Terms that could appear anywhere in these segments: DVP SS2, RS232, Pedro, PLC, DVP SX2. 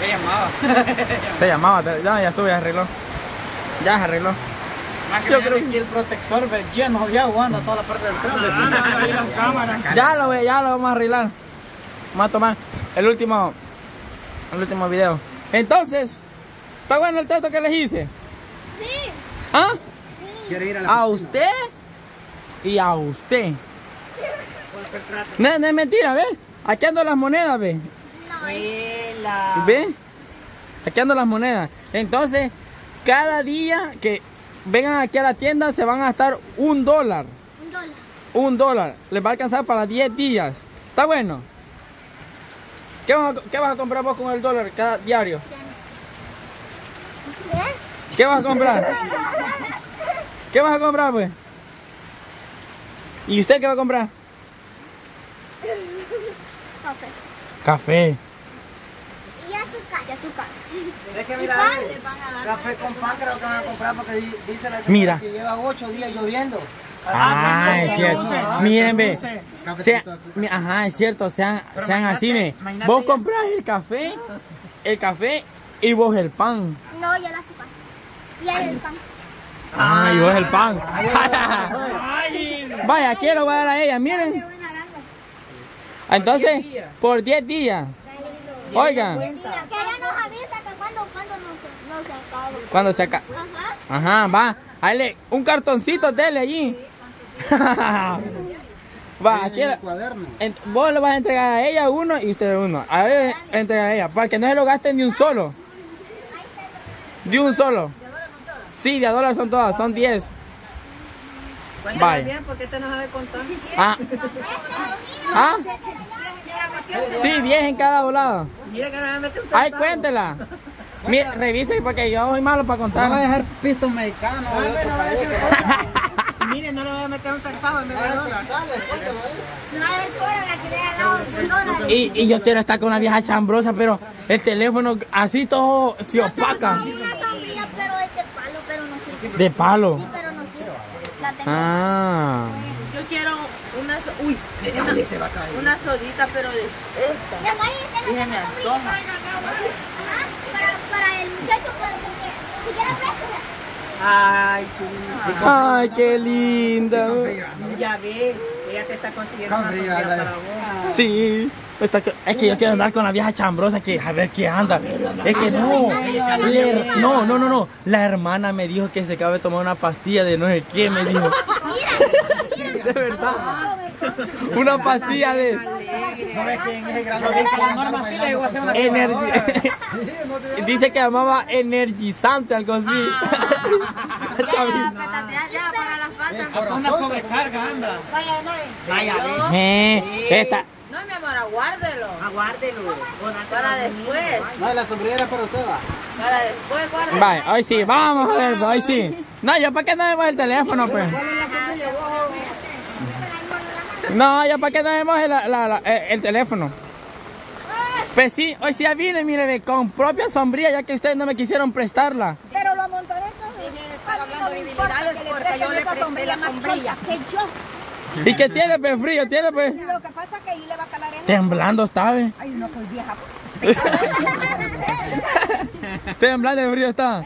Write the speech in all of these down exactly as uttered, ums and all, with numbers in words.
Se llamaba. Se llamaba, ya, ya estuve, ya arregló. Ya se arregló. Más que yo creo que el protector lleno de agua anda toda la parte del tren. Ah, ya lo ve, ya lo vamos a arreglar. Vamos a tomar el último, el último video. Entonces, ¿está bueno el trato que les hice? Sí. ¿Ah? Sí. Ir a la a piscina. Usted y a usted. No, no es mentira, ¿ves? Aquí ando las monedas, ¿ves? No. Sí. ¿Ve? Aquí andan las monedas. Entonces, cada día que vengan aquí a la tienda se van a gastar un dólar. Un dólar. Un dólar. Les va a alcanzar para diez días. ¿Está bueno? ¿Qué vas a, qué vas a comprar vos con el dólar cada diario? ¿Qué? ¿Qué vas a comprar? ¿Qué vas a comprar, pues? ¿Y usted qué va a comprar? Café. Café. Azúcar. Es que mira, pan, eh, van a dar café con pan creo que van a comprar porque dice la señora que lleva ocho días lloviendo. Ah, ah es cierto. Miren, ve. Ajá, es cierto, sean, sean así, ve. Vos comprás el café, el café y vos el pan. No, yo el azúcar. Y él el pan. Ah, y vos el pan. Vaya, aquí lo voy a dar a ella, miren. Entonces, por diez días. Oigan, que ella nos avisa que cuando, cuando no, no se acaba. Cuando se acaba. Ajá. Ajá, va. Dale un cartoncito, dele allí. Sí, va, aquí el cuaderno. En, vos le vas a entregar a ella uno y usted uno. A ver, entrega a ella. Para que no se lo gasten ni un solo. De un solo. Sí, de a dólar son todas, son diez. Vaya. Bien, porque este no sabe contar. Ah. ¿Ah? Sí, diez en cada volado. Mira que me mete un centavo. Ay, cuéntela. Mira, revise porque yo soy malo para contar. No voy a dejar pistos mexicanos. Mire, no le voy a meter un centavo en vez de dólar. Y, y yo quiero estar con una vieja chambrosa, pero el teléfono así todo se opaca. Yo tengo una sombrilla, pero es de palo, pero no sirve. ¿De palo? Sí, pero no sirve. La tengo. Ah. Yo quiero una, so uy, una, una solita, pero de esta. Ya, Mari, déjame la toma. Para, para el muchacho, para, porque si quieres fresca. Ay, qué linda. Ay, qué linda. Ya ve, ella te está consiguiendo una solita para vos. Sí. Está, es que yo quiero andar con la vieja chambrosa que a ver qué anda. Es que no, le, no, no, no, no. La hermana me dijo que se acaba de tomar una pastilla de no sé qué, me dijo. De verdad. Una pastilla de. No ves quién es el gran loco. Dice que llamaba energizante algo así. Una sobrecarga anda. Vaya, vaya. Esta. No, mi amor, aguárdelo. Aguárdelo. Para después. No, la sombrilla era para usted, va. Para después, guárdelo. Vale, hoy sí, vamos a ver, hoy sí. No, yo para qué no vemos el teléfono, pues. No, ya para que tenemos el, la, la, el teléfono. Pues sí, hoy sí ya vine, mire, con propia sombrilla, ya que ustedes no me quisieron prestarla. Pero lo montaré con mi porque yo le presté la sombrilla que yo. ¿Y qué tiene, pues, frío? ¿Tiene, pues? Lo que pasa es que ahí le va a calar el... Temblando, ¿sabes? Ay, no soy vieja. Temblando de frío está.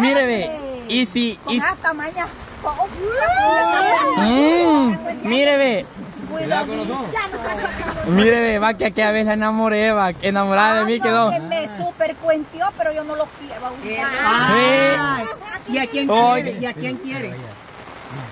Mire, ve, y si... Con hasta mañana. Mm, mire, ve. Mire, ve, va que aquella vez la enamoré, va. Enamorada de mí quedó. Me super cuenteó, pero yo no lo quiero. Ah, ¿y a quién quiere? ¿Y a quién quiere?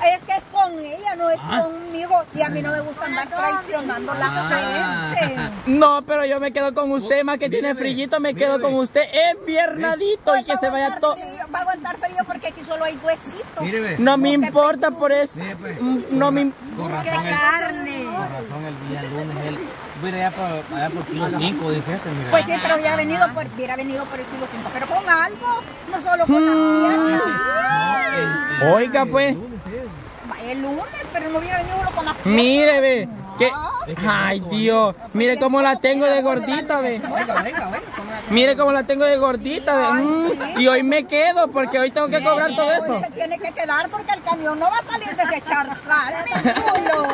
Es que es con ella, no es conmigo. Si a mí no me gusta andar traicionando la gente. No, pero yo me quedo con usted, más que tiene frillito, me quedo con usted. Es piernadito y que se vaya todo. va a aguantar frío porque aquí solo hay huesitos. Mire, ve. No me importa por eso. Mire, pues, no con, me con razón el, carne. Con razón el día lunes él voy allá por, allá por kilo cinco, dice este, mira. Pues sí, pero hubiera venido por, hubiera venido por el kilo cinco, pero con algo, no solo con la pierna. Oiga, pues. El lunes, pero no hubiera venido uno con la pierna. Mire, ve. ¿Qué? Ay, Dios, mire cómo la tengo de gordita, ve. Mire cómo la tengo de gordita, ve. Mm. Y hoy me quedo porque hoy tengo que cobrar todo eso. Hoy se tiene que quedar porque el camión no va a salir de echar carne, chulo.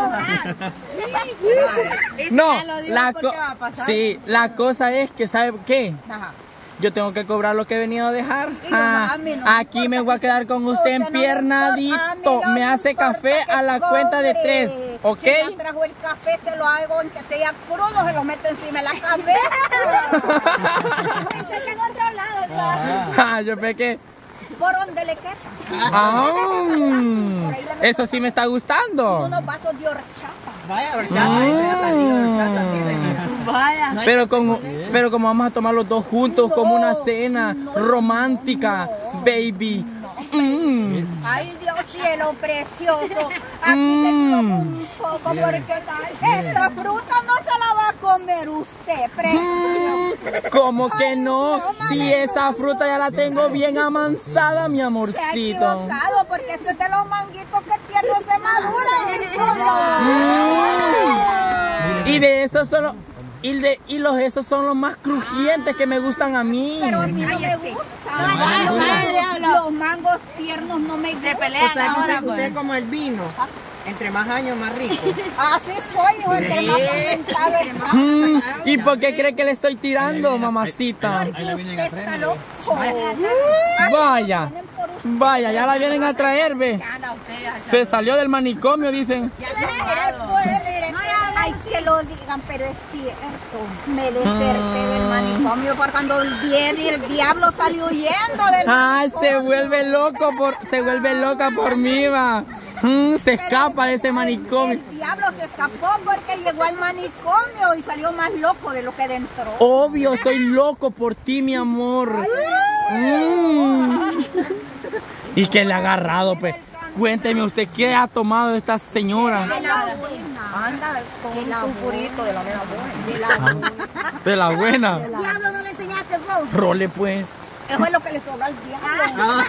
No, la, co sí, la cosa es que, ¿sabe qué? Ajá. Yo tengo que cobrar lo que he venido a dejar. Ah, no, no aquí importa, me voy a quedar con usted en no piernadito. No me hace café a la cobre. Cuenta de tres. ¿Ok? Si ya trajo el café, se lo hago aunque sea crudo, se lo meto encima de la cabeza. Pensé que en otro lado. Ah, ah, yo pequé. ¿Por dónde le quepa? Ah, eso sí me está gustando. Unos vasos de horchata. Vaya, horchata. Ah. Vaya. Pero con... Pero como vamos a tomar los dos juntos, no, como una cena no, romántica, no, baby. No. Mm. Ay, Dios cielo precioso. Aquí mm. se come un poco porque tal. Esta fruta no se la va a comer usted, precioso. ¿Cómo que no? Si sí, esa fruta ya la tengo bien amansada, mi amorcito. Se ha equivocado porque esto es de los manguitos que tierno se madura. Mm. Y de eso solo... Y, de, y los esos son los más crujientes que me gustan a mí. Pero a mí no me gustan. Los mangos tiernos no me gustan. O sea, ahora, usted, usted como el vino. Entre más años, más rico. Así soy, hijo, entre más comentado. ¿Y por qué cree que le estoy tirando, mamacita? Porque usted está loco. Vaya. Vaya, ya la vienen a traer, ve. Se salió del manicomio, dicen. Ay, que lo digan, pero es cierto. Me deserté del manicomio por cuando viene y el diablo salió huyendo del Ay, manicomio. se vuelve loco por, se vuelve loca por mí, va. Mm, se escapa de ese manicomio. El, el diablo se escapó porque llegó al manicomio y salió más loco de lo que dentro. Obvio, estoy loco por ti, mi amor. Mm. Y que le ha agarrado, pues. Cuénteme usted, ¿qué ha tomado esta señora? Anda con un purito de la buena. De la buena. De la buena. El diablo no le enseñaste vos. Role pues. Eso es lo que le sobra al diablo. Ah.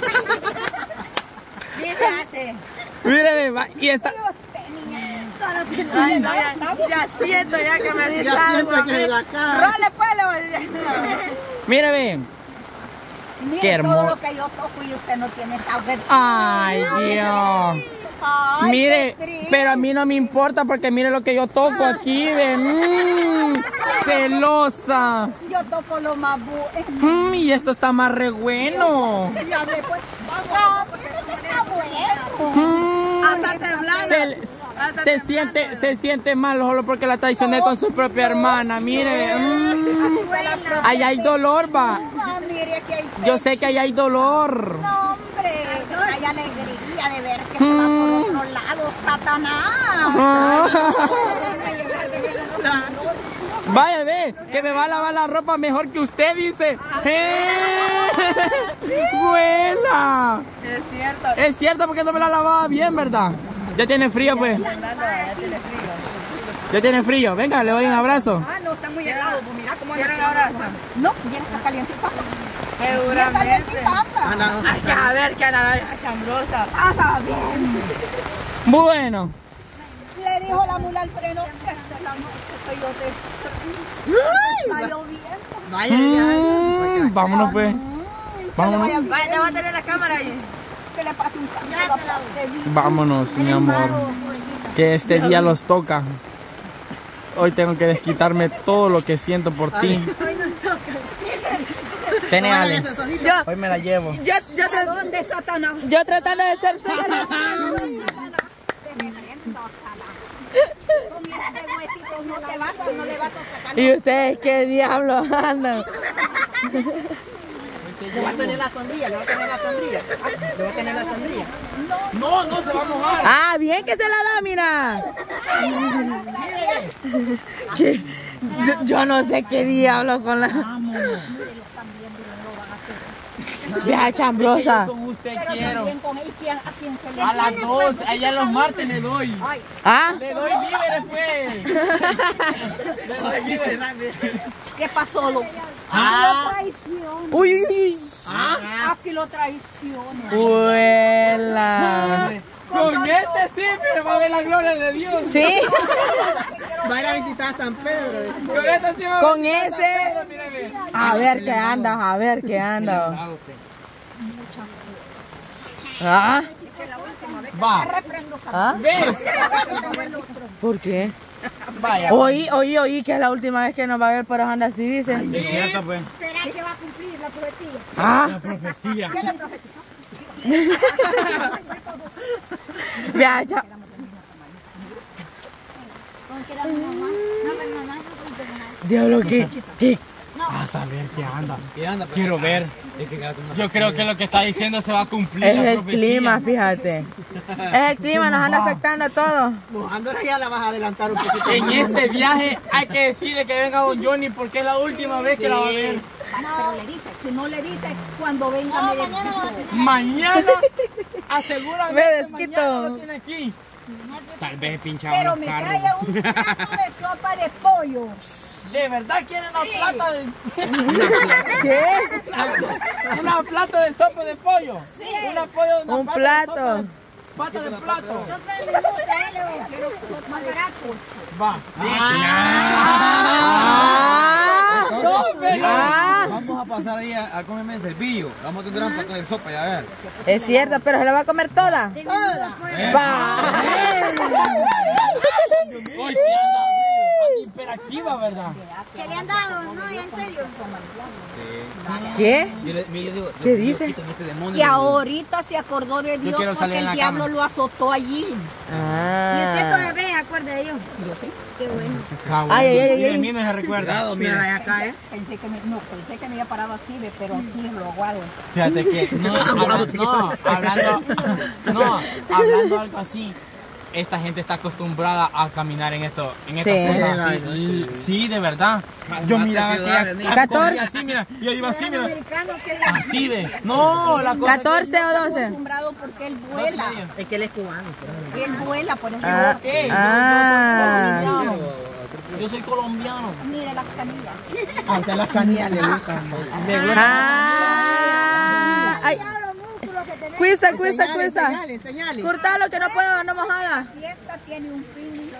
Sí, fíjate. Míreme, va. Y esta. Solo te lo no, ya, ya siento ya que me dice algo. Role pues. Míreme. Mire, qué hermoso. Todo lo que yo toco y usted no tiene saber. Ay, Dios. Ay, mire, pero a mí no me importa porque mire lo que yo toco aquí, ve. Mm, celosa. Yo toco lo más bueno. Mm, y esto está más re bueno. Ya ve, pues, vamos, porque esto está bueno. Hasta temblar. Se siente, se siente mal solo porque la traicioné con su propia hermana, mire. Mm, allá hay dolor, va. Yo sé que allá hay dolor. No, hombre, hay alegría de ver que se va por otro lado, Satanás. Vaya, ve, que me va a lavar la ropa mejor que usted, dice. ¡Vuela! Es cierto. Es cierto porque no me la lavaba bien, ¿verdad? Ya tiene frío, pues. Ya tiene frío. Ya tiene frío. Venga, le doy un abrazo. Ah, no, está muy helado. Mira cómo le abrazo. No, ya está calientito. Seguramente. Hay que ver que la chambrosa. Pasa bien. Bueno. Le dijo la mula al freno que esta es la noche que yo te extraño. Está lloviendo. Vaya, ya. Vámonos, pues. Vámonos. Vaya, te va a tener la cámara ahí. Que le pase un cambio. Vámonos, mi amor. Que este día los toca. Hoy tengo que desquitarme todo lo que siento por ti. Tene, Ale. Hoy me la llevo. Yo, yo, ¿a dónde, Satanás? Yo tratando de ser sana. ¿Y ustedes qué diablos andan? Le va a tener la sombrilla, le va a tener la sombrilla. Le va a tener la sombrilla. No, no se va a mojar. Ah, bien que se la da, mira. ¿Qué? Yo, yo no sé qué diablos con la. Vieja chambrosa. Con usted quiero. A las dos, allá los martes le doy. ¿Ah? Le doy víveres, pues. Le doy víveres. ¿Qué pasó, loco? Ah. Aquí lo traiciones. Uy. ¿Ah? Aquí lo traiciones. Huela. Con este sí, pero va a ver la gloria de Dios. Sí. Va a ir a visitar a San Pedro. Con este sí va a Con ese. San Pedro, a ver qué anda, a ver qué anda. ¿Ah? Va. ¿Ah? ¿Por qué? Vaya. Oí, oí, oí que es la última vez que nos va a ver, pero anda así, dicen. Ay, es cierto, pues. ¿Será que va a cumplir la profecía? ¿Ah? La profecía. ¿Qué es la profecía? Vea, ya. Diablo, que, que. A saber qué anda. Quiero ver. Yo creo que lo que está diciendo se va a cumplir. Es el clima, fíjate. Es el clima, nos anda afectando a todos. Mojándola ya la vas a adelantar un poquito. En este viaje hay que decirle que venga don Johnny porque es la última vez que la va a ver. No. Pero le dice, si no le dice, cuando venga no, me desquito. Mañana, mañana asegúrame me desquito. Mañana lo tiene aquí. Tal vez pinchaba pero me carros. Trae un plato de sopa de pollo. ¿De verdad quieren sí. una plata de... ¿Qué? ¿Una plata de sopa de pollo? Sí. Una pollo, una un plato. Pata de, pata de plato. Sopa de pollo. Macaraco. Va. Ah. No, pero... Ah. Vamos a pasar ahí a, a comerme el cepillo. Vamos a tener un plato de sopa y a ver. Es cierto, pero se la va a comer toda. Toda. Hoy sí anda hiperactiva, ¿verdad? ¿Qué le han dado? No, en serio. ¿Qué? ¿Qué dice? Y ahorita se acordó de Dios porque el diablo lo azotó allí. Ah. Y usted todavía se acuerda de Dios. Yo sí. Qué bueno. Ay, ay, ay, ay. A mí me ha recordado, mira, acá, ¿eh? Pensé que me, no, pensé que me había parado así, pero aquí lo guardo. Fíjate que, no, habla, no, hablando, no, hablando algo así, esta gente está acostumbrada a caminar en esto, en estas sí. cosas así. Sí, sí, de verdad. Yo miraba que catorce así, mira, y ahí va así, mira. Así ve. No, la cosa catorce o doce. Está acostumbrado porque él vuela. Es que él es cubano. Él vuela, por ejemplo. Ah, okay. ah. Yo, yo soy colombiano. Yo soy colombiano. Mire las canillas. A usted las canillas le gustan. Me gustan. Ah, ay. Cuesta, cuesta, cuesta. Cortalo que no puedo, no mojada. La fiesta tiene un fin.